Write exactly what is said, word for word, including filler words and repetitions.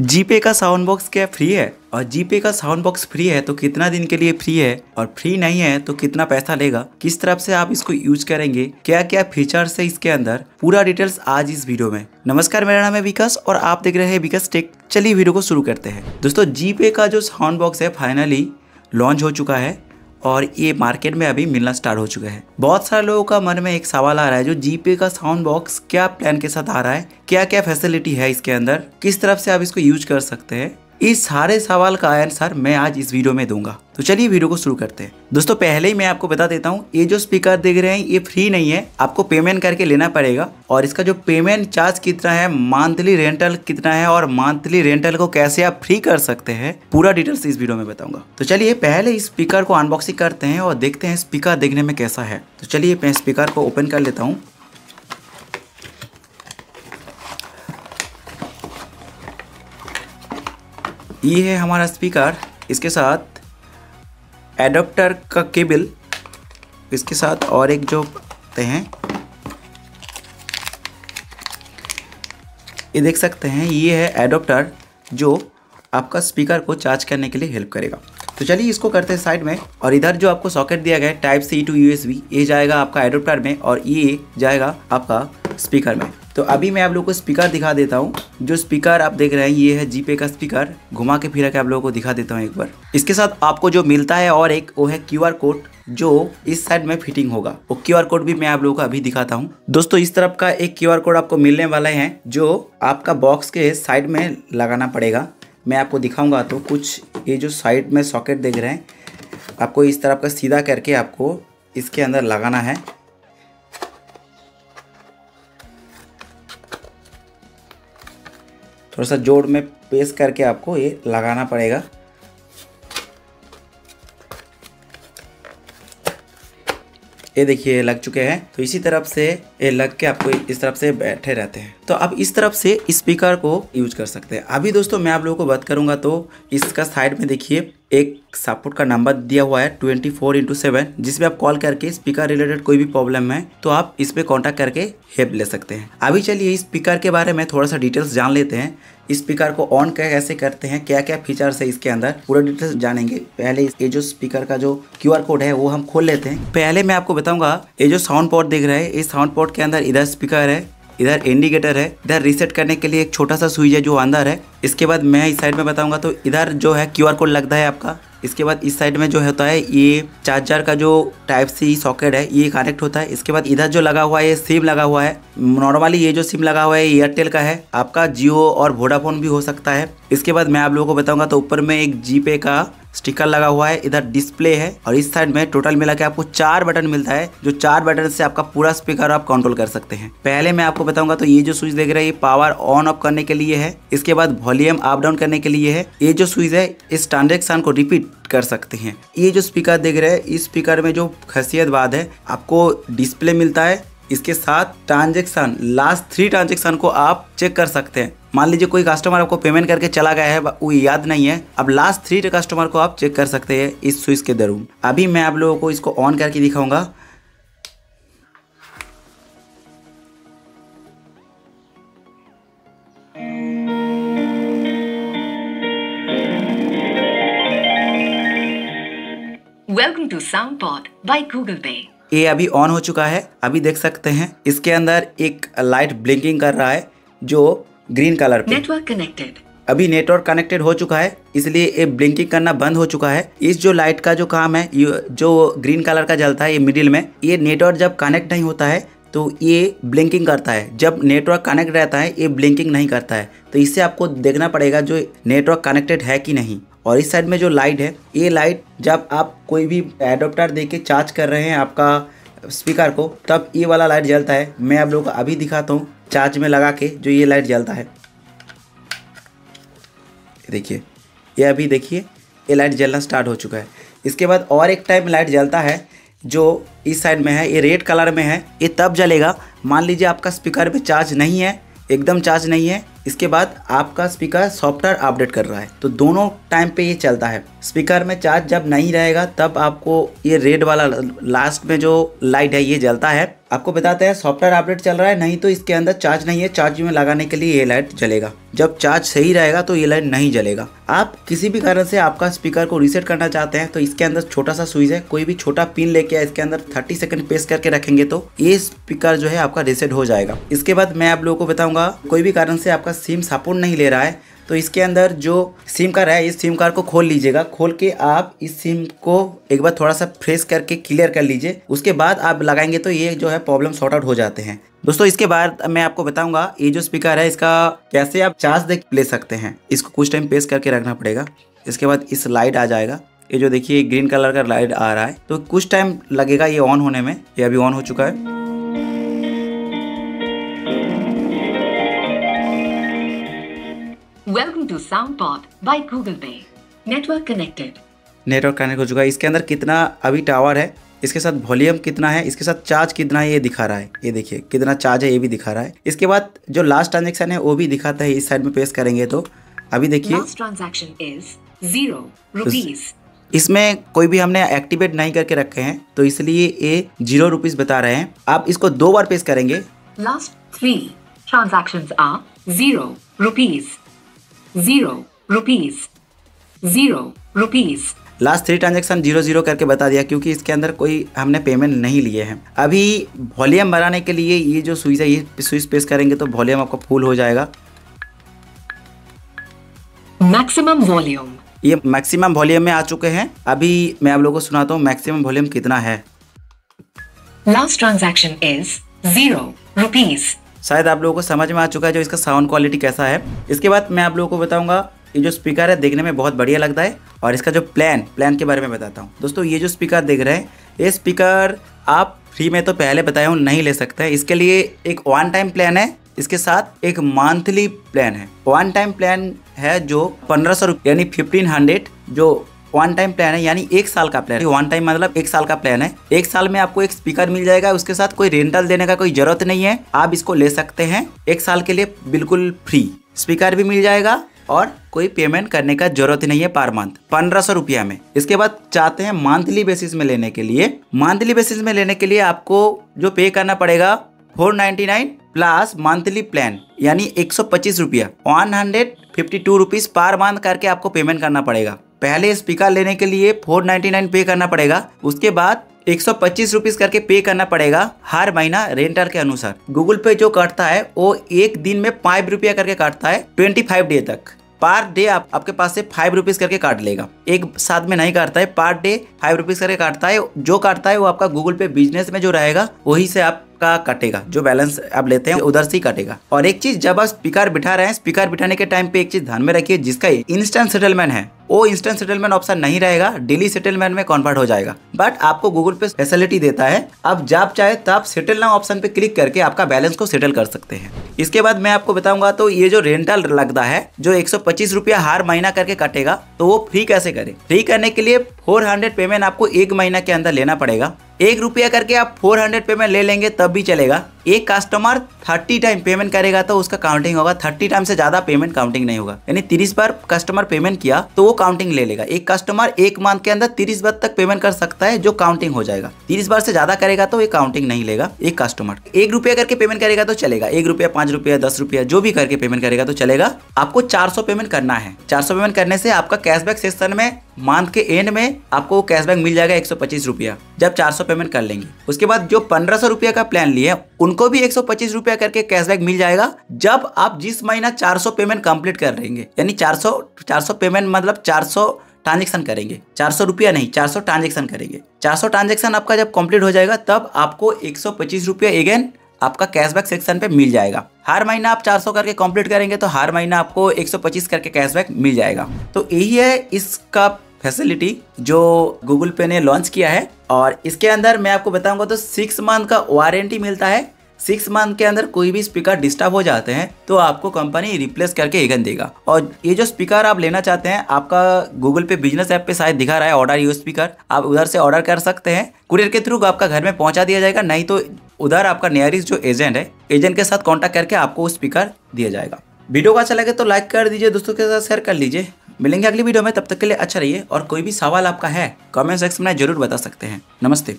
जीपे का sound box क्या free है? और जीपे का साउंड बॉक्स फ्री है तो कितना दिन के लिए फ्री है, और फ्री नहीं है तो कितना पैसा लेगा, किस तरफ से आप इसको यूज करेंगे, क्या क्या फीचर्स है इसके अंदर, पूरा डिटेल्स आज इस वीडियो में। नमस्कार, मेरा नाम है विकास और आप देख रहे हैं विकास टेक। चलिए वीडियो को शुरू करते हैं। दोस्तों, जीपे का जो साउंड बॉक्स है फाइनली लॉन्च हो चुका है और ये मार्केट में अभी मिलना स्टार्ट हो चुका है। बहुत सारे लोगों का मन में एक सवाल आ रहा है, जो जीपे का साउंड बॉक्स क्या प्लान के साथ आ रहा है, क्या क्या फैसिलिटी है इसके अंदर, किस तरफ से आप इसको यूज कर सकते हैं, इस सारे सवाल का आंसर मैं आज इस वीडियो में दूंगा। तो चलिए वीडियो को शुरू करते हैं। दोस्तों, पहले ही मैं आपको बता देता हूँ, ये जो स्पीकर देख रहे हैं ये फ्री नहीं है, आपको पेमेंट करके लेना पड़ेगा। और इसका जो पेमेंट चार्ज कितना है, मंथली रेंटल कितना है और मंथली रेंटल को कैसे आप फ्री कर सकते हैं, पूरा डिटेल्स इस वीडियो में बताऊंगा। तो चलिए पहले इस स्पीकर को अनबॉक्सिंग करते हैं और देखते हैं स्पीकर देखने में कैसा है। तो चलिए मैं स्पीकर को ओपन कर लेता हूँ। ये है हमारा स्पीकर, इसके साथ एडाप्टर का केबल, इसके साथ और एक जो आते हैं ये देख सकते हैं, ये है एडाप्टर जो आपका स्पीकर को चार्ज करने के लिए हेल्प करेगा। तो चलिए इसको करते हैं साइड में। और इधर जो आपको सॉकेट दिया गया है टाइप सी टू यूएसबी, ये जाएगा आपका एडाप्टर में और ये जाएगा आपका स्पीकर में। तो अभी मैं आप लोगों को स्पीकर दिखा देता हूँ। जो स्पीकर आप देख रहे हैं ये है जीपे का स्पीकर, घुमा के फिरा के आप लोगों को दिखा देता हूँ एक बार। इसके साथ आपको जो मिलता है और एक वो है क्यूआर कोड, जो इस साइड में फिटिंग होगा। वो क्यूआर कोड भी मैं आप लोगों को अभी दिखाता हूँ। दोस्तों, इस तरफ का एक क्यूआर कोड आपको मिलने वाले हैं, जो आपका बॉक्स के साइड में लगाना पड़ेगा। मैं आपको दिखाऊँगा। तो कुछ ये जो साइड में सॉकेट देख रहे हैं, आपको इस तरफ का सीधा करके आपको इसके अंदर लगाना है। थोड़ा सा जोड़ में पेश करके आपको ये लगाना पड़ेगा। ये देखिए लग चुके हैं। तो इसी तरफ से ये लग के आपको इस तरफ से बैठे रहते हैं, तो आप इस तरफ से स्पीकर को यूज कर सकते हैं। अभी दोस्तों मैं आप लोगों को बात करूंगा, तो इसका साइड में देखिए एक सपोर्ट का नंबर दिया हुआ है ट्वेंटी फोर इंटू सेवन, जिसमें आप कॉल करके स्पीकर रिलेटेड कोई भी प्रॉब्लम है तो आप इस पर कॉन्टैक्ट करके हेल्प ले सकते हैं। अभी चलिए इस स्पीकर के बारे में थोड़ा सा डिटेल्स जान लेते हैं। इस स्पीकर को ऑन कैसे करते हैं, क्या क्या फीचर्स है इसके अंदर, पूरा डिटेल्स जानेंगे। पहले ये जो स्पीकर का जो क्यूआर कोड है वो हम खोल लेते हैं। पहले मैं आपको बताऊंगा, ये जो साउंड पॉड देख रहे हैं, इस साउंड पॉड के अंदर इधर स्पीकर है, इधर इंडिकेटर है, इधर रीसेट करने के लिए एक छोटा सा स्विच है जो अंदर है। इसके बाद मैं इस साइड में बताऊंगा, तो इधर जो है क्यूआर कोड लगता है आपका। इसके बाद इस साइड में जो होता है ये चार्जर का जो टाइप सी सॉकेट है ये कनेक्ट होता है। इसके बाद इधर जो लगा हुआ है ये सिम लगा हुआ है। नॉर्मली ये जो सिम लगा हुआ है एयरटेल का है, आपका जियो और वोडाफोन भी हो सकता है। इसके बाद मैं आप लोगों को बताऊंगा, तो ऊपर में एक जीपे का स्टिकर लगा हुआ है, इधर डिस्प्ले है और इस साइड में टोटल मिला के आपको चार बटन मिलता है, जो चार बटन से आपका पूरा स्पीकर आप कंट्रोल कर सकते हैं। पहले मैं आपको बताऊंगा, तो ये जो स्विच देख रहे हैं ये पावर ऑन ऑफ करने के लिए है। इसके बाद वॉल्यूम अप डाउन करने के लिए है। ये जो स्विच है इस ट्रांजेक्शन को रिपीट कर सकते हैं। ये जो स्पीकर देख रहे हैं, इस स्पीकर में जो खासियत बात है, आपको डिस्प्ले मिलता है, इसके साथ ट्रांजेक्शन लास्ट थ्री ट्रांजेक्शन को आप चेक कर सकते हैं। मान लीजिए कोई कस्टमर आपको पेमेंट करके चला गया है, वो याद नहीं है, अब लास्ट थ्री कस्टमर को आप चेक कर सकते हैं इस स्विच के दरून। अभी मैं आप लोगों को इसको ऑन करके दिखाऊंगा। Welcome to sound pod by Google Pay. ये अभी ऑन हो चुका है। अभी देख सकते हैं इसके अंदर एक लाइट ब्लिंकिंग कर रहा है जो ग्रीन कलर पे। नेटवर्क कनेक्टेड, अभी नेटवर्क कनेक्टेड हो चुका है, इसलिए ये ब्लिंकिंग करना बंद हो चुका है। इस जो लाइट का जो काम है, जो ग्रीन कलर का जलता है ये मिडिल में, ये नेटवर्क जब कनेक्ट नहीं होता है तो ये ब्लिंकिंग करता है। जब नेटवर्क कनेक्ट रहता है ये ब्लिंकिंग नहीं करता है। तो इससे आपको देखना पड़ेगा जो नेटवर्क कनेक्टेड है कि नहीं। और इस साइड में जो लाइट है, ये लाइट जब आप कोई भी एडाप्टर दे के चार्ज कर रहे हैं आपका स्पीकर को, तब ये वाला लाइट जलता है। मैं आप लोगों को अभी दिखाता हूँ चार्ज में लगा के, जो ये लाइट जलता है, देखिए ये अभी देखिए ये लाइट जलना स्टार्ट हो चुका है। इसके बाद और एक टाइम लाइट जलता है जो इस साइड में है, ये रेड कलर में है, ये तब जलेगा मान लीजिए आपका स्पीकर पे चार्ज नहीं है, एकदम चार्ज नहीं है। इसके बाद आपका स्पीकर सॉफ्टवेयर अपडेट कर रहा है, तो दोनों टाइम पे ये चलता है। स्पीकर में चार्ज जब नहीं रहेगा तब आपको ये रेड वाला लास्ट में जो लाइट है ये जलता है। आपको बताता है सॉफ्टवेयर अपडेट चल रहा है, नहीं तो इसके अंदर चार्ज नहीं है, चार्ज में लगाने के लिए ये लाइट जलेगा। जब चार्ज सही रहेगा तो ये लाइट नहीं जलेगा। आप किसी भी कारण से आपका स्पीकर को रीसेट करना चाहते हैं तो इसके अंदर छोटा सा स्विच है, कोई भी छोटा पिन लेके इसके अंदर तीस सेकंड प्रेस करके रखेंगे तो ये स्पीकर जो है आपका रीसेट हो जाएगा। इसके बाद मैं आप लोगों को बताऊंगा, कोई भी कारण से आपका सिम सपोर्ट नहीं ले रहा है तो इसके अंदर जो सिम कार्ड है इस सिम कार्ड को खोल लीजिएगा। खोल के आप इस सिम को एक बार थोड़ा सा फ्रेश करके क्लियर कर लीजिए, उसके बाद आप लगाएंगे तो ये जो है प्रॉब्लम सॉर्ट आउट हो जाते हैं। दोस्तों इसके बाद मैं आपको बताऊंगा ये जो स्पीकर है इसका कैसे आप चार्ज ले सकते हैं। इसको कुछ टाइम प्रेस करके रखना पड़ेगा, इसके बाद इस लाइट आ जाएगा। ये जो देखिए ग्रीन कलर का लाइट आ रहा है तो कुछ टाइम लगेगा ये ऑन होने में। ये अभी ऑन हो चुका है। Welcome to sound pod by Google Pay, network connected. Network connect हो चुका है। इसके अंदर कितना अभी टावर है, इसके साथ वॉल्यूम कितना है, इसके साथ चार्ज कितना है ये दिखा रहा है। ये देखिए कितना चार्ज है ये भी दिखा रहा है। इसके बाद जो लास्ट ट्रांजेक्शन है वो भी दिखाता है। इस साइड में प्रेस करेंगे तो अभी देखिए last transaction is zero rupees. इसमें कोई भी हमने एक्टिवेट नहीं करके रखे हैं तो इसलिए ये जीरो रुपीस बता रहे हैं। आप इसको दो बार प्रेस करेंगे। Last three transactions are zero rupees, zero rupees, zero rupees. Last three transaction zero zero करके बता दिया क्योंकि इसके अंदर कोई हमने पेमेंट नहीं लिए हैं। अभी वॉल्यूम बढ़ाने के लिए ये जो स्विच है ये स्विच प्रेस करेंगे तो वॉल्यूम आपका फुल हो जाएगा। मैक्सिमम वॉल्यूम, ये मैक्सिमम वॉल्यूम में आ चुके हैं। अभी मैं आप लोगों को सुनाता हूँ मैक्सिमम वॉल्यूम कितना है। Last transaction is zero rupees. शायद आप लोगों को समझ में आ चुका है जो इसका साउंड क्वालिटी कैसा है। इसके बाद मैं आप लोगों को बताऊंगा ये जो स्पीकर है देखने में बहुत बढ़िया लगता है और इसका जो प्लान प्लान के बारे में बताता हूँ। दोस्तों ये जो स्पीकर देख रहे हैं ये स्पीकर आप फ्री में तो पहले बताया हूँ नहीं ले सकते। इसके लिए एक वन टाइम प्लान है, इसके साथ एक मंथली प्लान है। वन टाइम प्लान है जो पंद्रह सौ रुपये यानी फिफ्टीन हंड्रेड जो वन टाइम प्लान है यानी एक साल का प्लान है। वन टाइम मतलब एक साल का प्लान है। एक साल में आपको एक स्पीकर मिल जाएगा, उसके साथ कोई रेंटल देने का कोई जरूरत नहीं है। आप इसको ले सकते हैं एक साल के लिए बिल्कुल फ्री, स्पीकर भी मिल जाएगा और कोई पेमेंट करने का जरूरत नहीं है पर मंथ पंद्रह सौ रुपया में। इसके बाद चाहते हैं मंथली बेसिस में लेने के लिए। मंथली बेसिस में लेने के लिए आपको जो पे करना पड़ेगा four ninety nine plus monthly plan यानी एक सौ पच्चीस रुपया one hundred fifty two rupees per month करके आपको पेमेंट करना पड़ेगा। पहले स्पीकर लेने के लिए फोर नाइन्टी नाइन पे करना पड़ेगा, उसके बाद एक सौ पच्चीस रुपीज करके पे करना पड़ेगा हर महीना रेंटर के अनुसार। गूगल पे जो काटता है वो एक दिन में पाँच रुपया करके काटता है ट्वेंटी फाइव डे तक। पर डे आप, आपके पास से फाइव रुपीज करके काट लेगा, एक साथ में नहीं काटता है। पर डे फाइव रुपीज करके काटता है। जो काटता है वो आपका गूगल पे बिजनेस में जो रहेगा वही से आप का कटेगा, जो बैलेंस आप लेते हैं उधर से ही कटेगा। और एक चीज, जब आप स्पीकर बिठा रहे हैं स्पीकर बिठाने के टाइम पे एक चीज ध्यान में रखिए, जिसका इंस्टेंट सेटलमेंट है वो इंस्टेंट सेटलमेंट ऑप्शन नहीं रहेगा, डेली सेटलमेंट में कन्वर्ट हो जाएगा। बट आपको गूगल पे फैसिलिटी देता है, आप जब चाहे तब सेटल नाउ ऑप्शन पे क्लिक करके आपका बैलेंस को सेटल कर सकते हैं। इसके बाद मैं आपको बताऊंगा तो ये जो रेंटल लगता है जो एक सौ पच्चीस रुपया हर महीना करके कटेगा तो वो फ्री कैसे करे। फ्री करने के लिए फोर हंड्रेड पेमेंट आपको एक महीना के अंदर लेना पड़ेगा। एक रुपया करके आप चार सौ पेमेंट ले लेंगे तब भी चलेगा। एक कस्टमर तीस टाइम पेमेंट करेगा तो उसका काउंटिंग होगा, तीस टाइम से ज्यादा पेमेंट काउंटिंग नहीं होगा। यानी तीस बार कस्टमर पेमेंट किया तो वो काउंटिंग ले लेगा। एक कस्टमर एक मंथ के अंदर तीस बार तक पेमेंट कर सकता है जो काउंटिंग हो जाएगा। तीस बार से ज्यादा करेगा तो ये काउंटिंग नहीं लेगा। एक कस्टमर एक रुपया करके पेमेंट करेगा तो चलेगा। एक रुपया, पांच रुपया, दस रुपया जो भी करके पेमेंट करेगा तो चलेगा। आपको चार सौ पेमेंट करना है। चार सौ पेमेंट करने से आपका कैशबैक सेक्शन में मंथ के एंड में आपको कैशबैक मिल जाएगा एक सौ पच्चीस रुपया जब चार सौ पेमेंट कर लेंगे। उसके बाद जो पंद्रह सौ रुपया का प्लान लिए उनको भी एक सौ पच्चीस रुपया करके कैशबैक मिल जाएगा जब आप जिस महीना चार सौ पेमेंट कंप्लीट कर लेंगे। यानी चार सौ चार सौ पेमेंट मतलब चार सौ ट्रांजेक्शन करेंगे, चार सौ रुपया नहीं चार सौ ट्रांजेक्शन करेंगे। चार सौ ट्रांजेक्शन आपका जब कंप्लीट हो जाएगा तब आपको एक सौ पच्चीस रुपया अगेन आपका कैशबैक सेक्शन पे मिल जाएगा। हर महीना आप चार सौ करके कंप्लीट करेंगे तो हर महीना आपको एक सौ पच्चीस करके कैशबैक मिल जाएगा। तो यही है इसका फैसिलिटी जो गूगल पे ने लॉन्च किया है। और इसके अंदर मैं आपको बताऊंगा तो सिक्स मंथ का वारंटी मिलता है। सिक्स मंथ के अंदर कोई भी स्पीकर डिस्टर्ब हो जाते हैं तो आपको कंपनी रिप्लेस करके अगेन देगा। और ये जो स्पीकर आप लेना चाहते हैं आपका गूगल पे बिजनेस ऐप पे शायद दिखा रहा है ऑर्डर योर स्पीकर, आप उधर से ऑर्डर कर सकते हैं। कुरियर के थ्रू आपका घर में पहुंचा दिया जाएगा, नहीं तो उधर आपका नियरेस्ट जो एजेंट है एजेंट के साथ कॉन्टैक्ट करके आपको स्पीकर दिया जाएगा। वीडियो को अच्छा लगे तो लाइक कर दीजिए, दोस्तों के साथ शेयर कर लीजिए। मिलेंगे अगली वीडियो में, तब तक के लिए अच्छा रहिए। और कोई भी सवाल आपका है कमेंट सेक्शन में जरूर बता सकते हैं। नमस्ते।